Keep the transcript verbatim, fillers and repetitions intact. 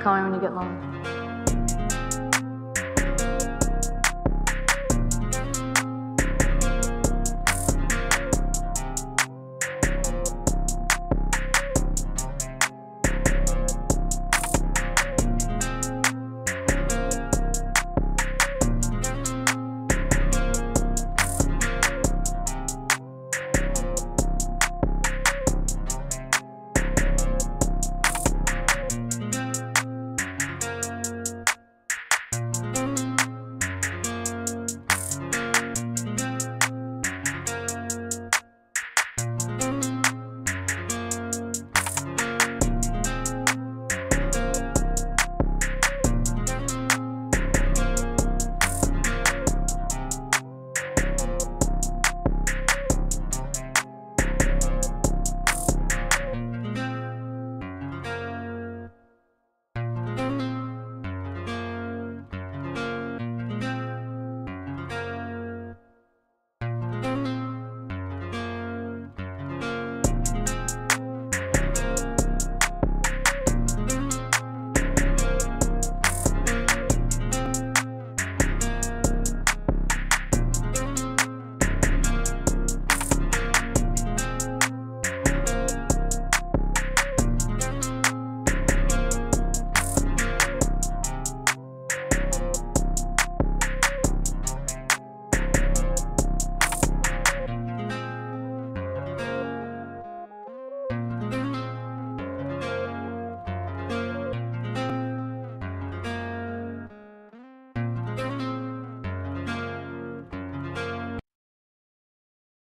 Call me when you get long.